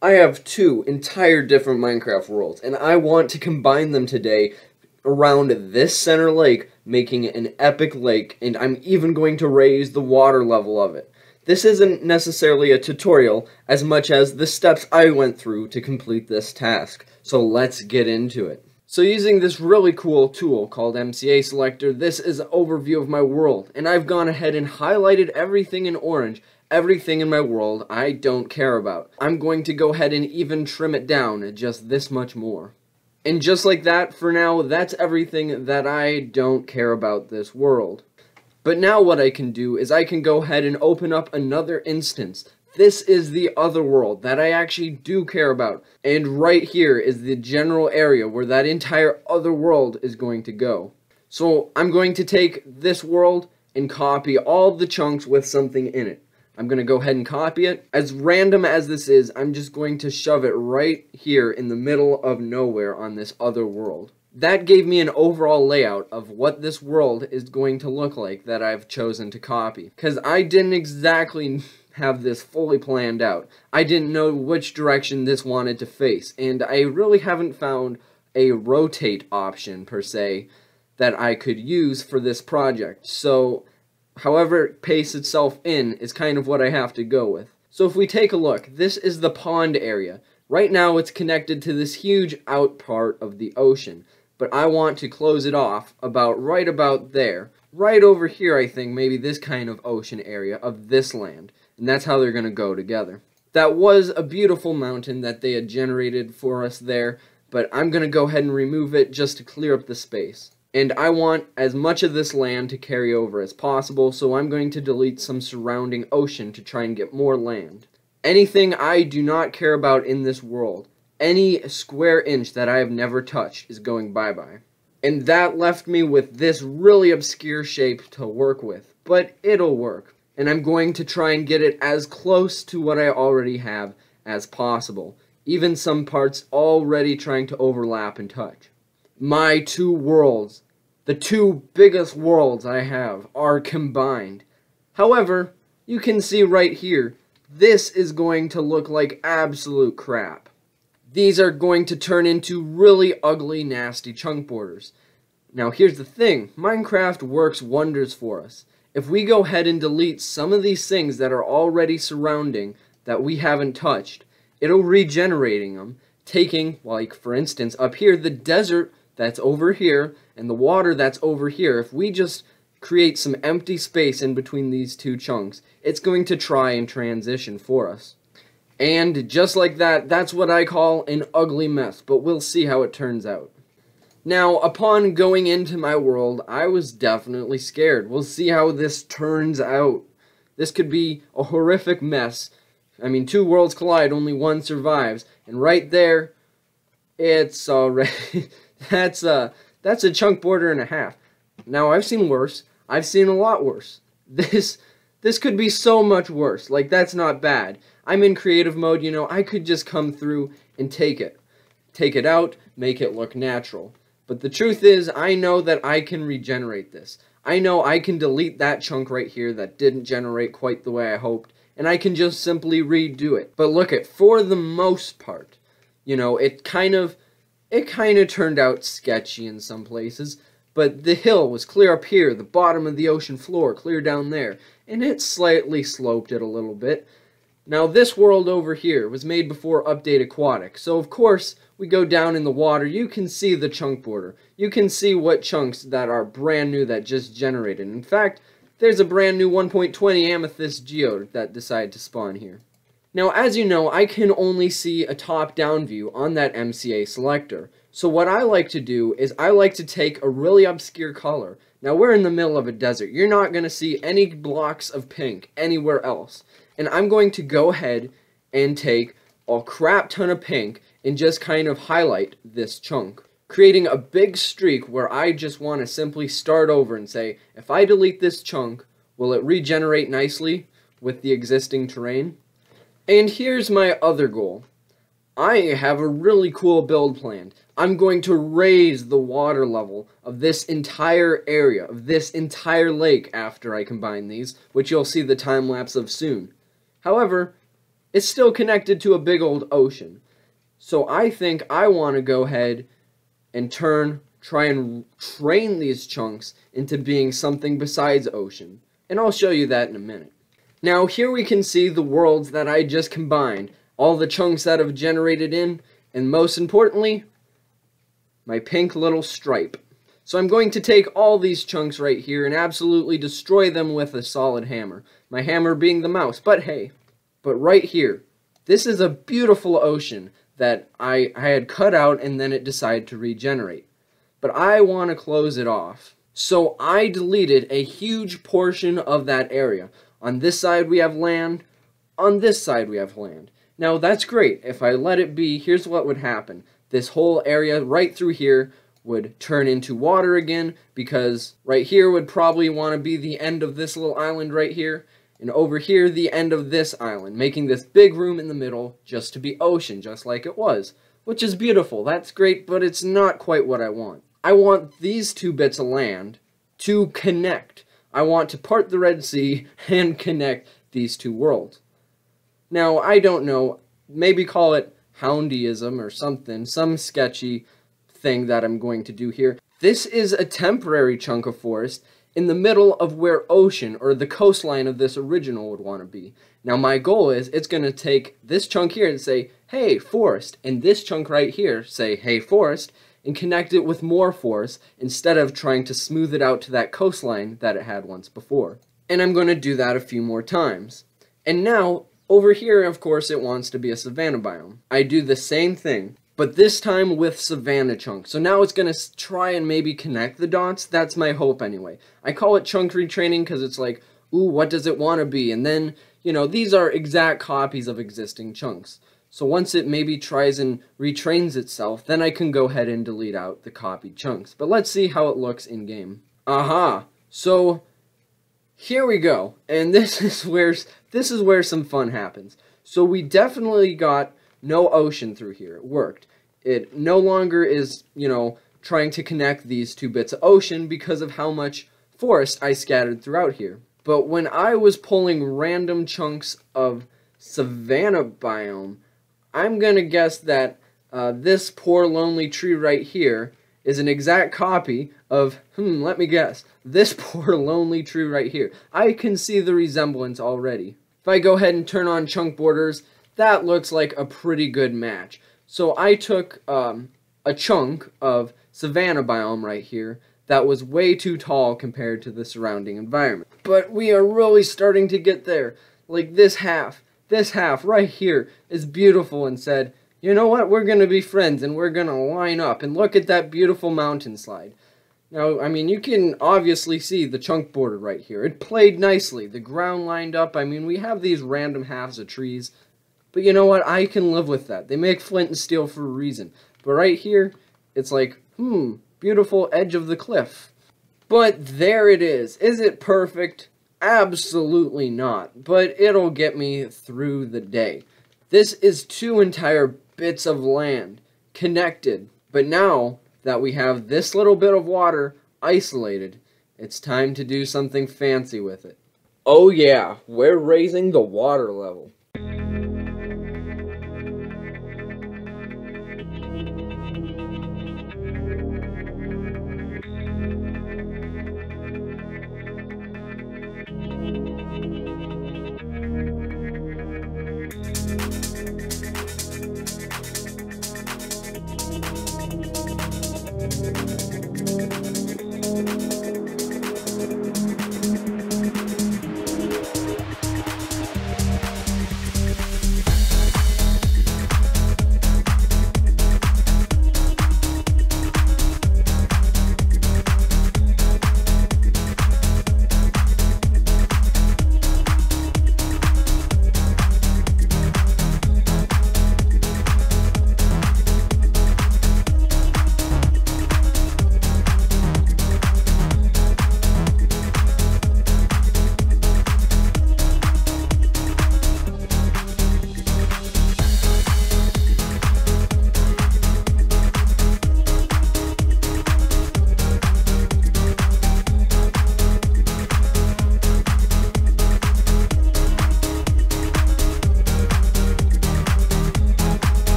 I have two entire different Minecraft worlds, and I want to combine them today around this center lake, making it an epic lake, and I'm even going to raise the water level of it. This isn't necessarily a tutorial as much as the steps I went through to complete this task, so let's get into it. So using this really cool tool called MCA Selector, this is an overview of my world, and I've gone ahead and highlighted everything in orange. Everything in my world I don't care about. I'm going to go ahead and even trim it down just this much more. And just like that, for now, that's everything that I don't care about this world. But now what I can do is I can go ahead and open up another instance. This is the other world that I actually do care about. And right here is the general area where that entire other world is going to go. So I'm going to take this world and copy all the chunks with something in it. I'm going to go ahead and copy it. As random as this is, I'm just going to shove it right here in the middle of nowhere on this other world. That gave me an overall layout of what this world is going to look like that I've chosen to copy. Because I didn't exactly have this fully planned out. I didn't know which direction this wanted to face. And I really haven't found a rotate option, per se, that I could use for this project. So however it pastes itself in is kind of what I have to go with. So if we take a look, this is the pond area. Right now it's connected to this huge out part of the ocean, but I want to close it off about right about there. Right over here, I think, maybe this kind of ocean area of this land, and that's how they're going to go together. That was a beautiful mountain that they had generated for us there, but I'm going to go ahead and remove it just to clear up the space. And I want as much of this land to carry over as possible, so I'm going to delete some surrounding ocean to try and get more land. Anything I do not care about in this world, any square inch that I have never touched, is going bye-bye. And that left me with this really obscure shape to work with, but it'll work. And I'm going to try and get it as close to what I already have as possible, even some parts already trying to overlap and touch. My two worlds, the two biggest worlds I have, are combined. However, you can see right here, this is going to look like absolute crap. These are going to turn into really ugly, nasty chunk borders. Now here's the thing, Minecraft works wonders for us. If we go ahead and delete some of these things that are already surrounding that we haven't touched, it'll regenerating them, taking, like for instance, up here, the desert that's over here, and the water that's over here. If we just create some empty space in between these two chunks, it's going to try and transition for us. And just like that, that's what I call an ugly mess, but we'll see how it turns out. Now, upon going into my world, I was definitely scared. We'll see how this turns out. This could be a horrific mess. I mean, two worlds collide, only one survives, and right there, it's already... That's a chunk border and a half. Now, I've seen worse. I've seen a lot worse. This could be so much worse. Like, that's not bad. I'm in creative mode, you know. I could just come through and take it. Take it out, make it look natural. But the truth is, I know that I can regenerate this. I know I can delete that chunk right here that didn't generate quite the way I hoped, and I can just simply redo it. But look, for the most part, you know, it kind of turned out sketchy in some places, but the hill was clear up here, the bottom of the ocean floor clear down there, and it slightly sloped it a little bit. Now this world over here was made before Update Aquatic, so of course we go down in the water, you can see the chunk border. You can see what chunks that are brand new that just generated. In fact, there's a brand new 1.20 amethyst geode that decided to spawn here. Now, as you know, I can only see a top-down view on that MCA selector. So what I like to do is I like to take a really obscure color. Now, we're in the middle of a desert. You're not going to see any blocks of pink anywhere else. And I'm going to go ahead and take a crap ton of pink and just kind of highlight this chunk, creating a big streak where I just want to simply start over and say, if I delete this chunk, will it regenerate nicely with the existing terrain? And here's my other goal. I have a really cool build planned. I'm going to raise the water level of this entire area, of this entire lake after I combine these, which you'll see the time lapse of soon. However, it's still connected to a big old ocean. So I think I want to go ahead and try and train these chunks into being something besides ocean. And I'll show you that in a minute. Now here we can see the worlds that I just combined, all the chunks that I've generated in, and most importantly, my pink little stripe. So I'm going to take all these chunks right here and absolutely destroy them with a solid hammer. My hammer being the mouse, but hey. But right here, this is a beautiful ocean that I had cut out and then it decided to regenerate. But I want to close it off. So I deleted a huge portion of that area. On this side we have land, on this side we have land. Now that's great. If I let it be, here's what would happen. This whole area right through here would turn into water again, because right here would probably want to be the end of this little island right here, and over here the end of this island, making this big room in the middle just to be ocean, just like it was, which is beautiful. That's great, but it's not quite what I want. I want these two bits of land to connect. I want to part the Red Sea and connect these two worlds. Now, I don't know, maybe call it Houndyism or something, some sketchy thing that I'm going to do here. This is a temporary chunk of forest in the middle of where ocean or the coastline of this original would want to be. Now my goal is it's going to take this chunk here and say, hey, forest, and this chunk right here, say, hey, forest, and connect it with more forest instead of trying to smooth it out to that coastline that it had once before. And I'm going to do that a few more times. And now, over here, of course, it wants to be a savanna biome. I do the same thing, but this time with savanna chunks. So now it's going to try and maybe connect the dots. That's my hope anyway. I call it chunk retraining because it's like, ooh, what does it want to be? And then, you know, these are exact copies of existing chunks. So once it maybe tries and retrains itself, then I can go ahead and delete out the copied chunks. But let's see how it looks in-game. Aha! So here we go, and this is where some fun happens. So we definitely got no ocean through here. It worked. It no longer is, you know, trying to connect these two bits of ocean because of how much forest I scattered throughout here. But when I was pulling random chunks of savanna biome, I'm gonna guess that this poor lonely tree right here is an exact copy of, let me guess, this poor lonely tree right here. I can see the resemblance already. If I go ahead and turn on chunk borders, that looks like a pretty good match. So I took a chunk of savanna biome right here that was way too tall compared to the surrounding environment. But we are really starting to get there. Like this half right here is beautiful and said, you know what, we're going to be friends and we're going to line up and look at that beautiful mountain slide. Now, I mean, you can obviously see the chunk border right here. It played nicely. The ground lined up. I mean, we have these random halves of trees. But you know what? I can live with that. They make flint and steel for a reason. But right here, it's like, beautiful edge of the cliff. But there it is. Is it perfect? Absolutely not. But it'll get me through the day. This is two entire bits of land connected, but now that we have this little bit of water isolated, it's time to do something fancy with it. Oh yeah, we're raising the water level.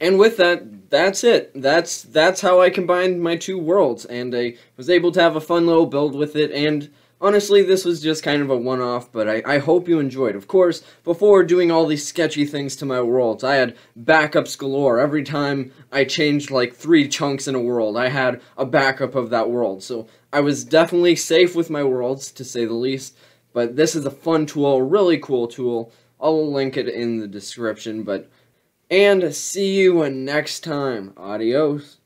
And with that, that's it. That's how I combined my two worlds, and I was able to have a fun little build with it, and honestly, this was just kind of a one-off, but I hope you enjoyed. Of course, before doing all these sketchy things to my worlds, I had backups galore. Every time I changed, like, 3 chunks in a world, I had a backup of that world. So I was definitely safe with my worlds, to say the least, but this is a fun tool, a really cool tool. I'll link it in the description, but... And see you next time. Adios.